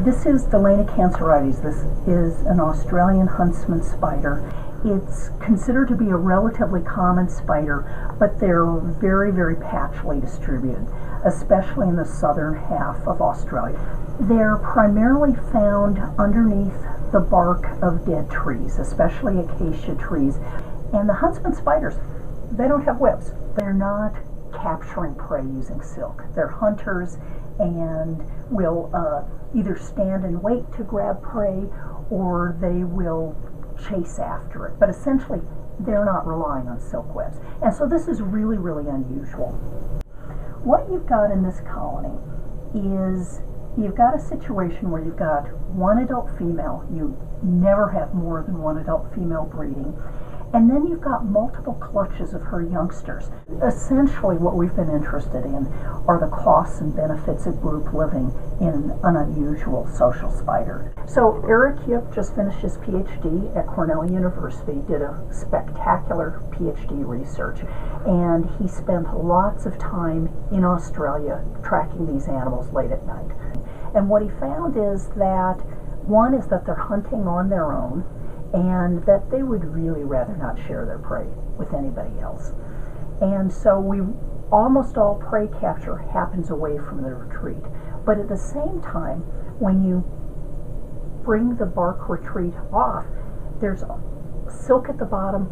This is Delena cancerides. This is an Australian huntsman spider. It's considered to be a relatively common spider, but they're very, very patchily distributed, especially in the southern half of Australia. They're primarily found underneath the bark of dead trees, especially acacia trees. And the huntsman spiders, they don't have webs. They're not capturing prey using silk. They're hunters and will either stand and wait to grab prey, or they will chase after it. But essentially, they're not relying on silk webs. And so this is really, really unusual. What you've got in this colony is you've got a situation where you've got one adult female. You never have more than one adult female breeding. And then you've got multiple clutches of her youngsters. Essentially, what we've been interested in are the costs and benefits of group living in an unusual social spider. So Eric Yip just finished his PhD at Cornell University, did a spectacular PhD research, and he spent lots of time in Australia tracking these animals late at night. And what he found is that, one is that they're hunting on their own, and that they would really rather not share their prey with anybody else. And so almost all prey capture happens away from the retreat. But at the same time, when you bring the bark retreat off, there's silk at the bottom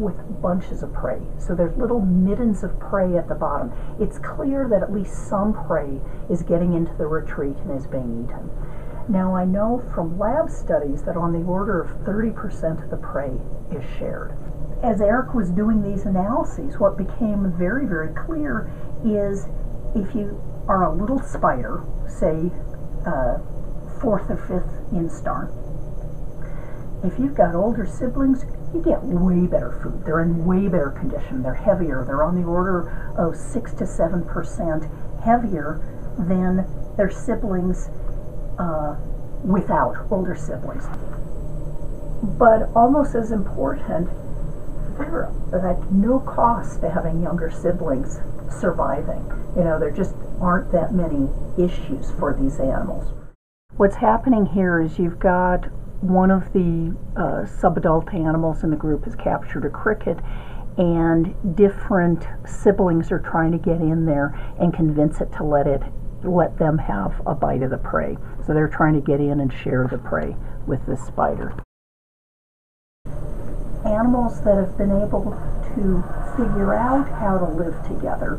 with bunches of prey. So there's little middens of prey at the bottom. It's clear that at least some prey is getting into the retreat and is being eaten. Now, I know from lab studies that on the order of 30% of the prey is shared. As Eric was doing these analyses, what became very, very clear is if you are a little spider, say fourth or fifth instar, if you've got older siblings, you get way better food. They're in way better condition. They're heavier. They're on the order of 6 to 7% heavier than their siblings without older siblings. But almost as important, they're at no cost to having younger siblings surviving. You know, there just aren't that many issues for these animals. What's happening here is you've got one of the subadult animals in the group has captured a cricket, and different siblings are trying to get in there and convince it to let them have a bite of the prey. So they're trying to get in and share the prey with this spider. Animals that have been able to figure out how to live together,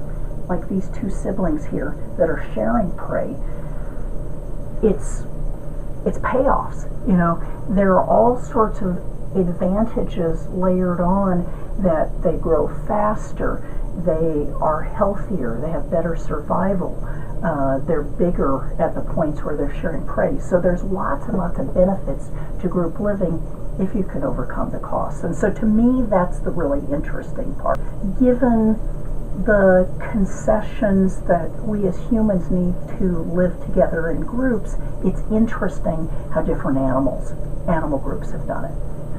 like these two siblings here that are sharing prey, it's payoffs. You know, there are all sorts of advantages layered on, that they grow faster, they are healthier, they have better survival. They're bigger at the points where they're sharing prey. So there's lots and lots of benefits to group living if you can overcome the costs. And so to me, that's the really interesting part. Given the concessions that we as humans need to live together in groups, it's interesting how different animal groups have done it.